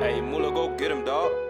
Hey, Mula, go get him, dog.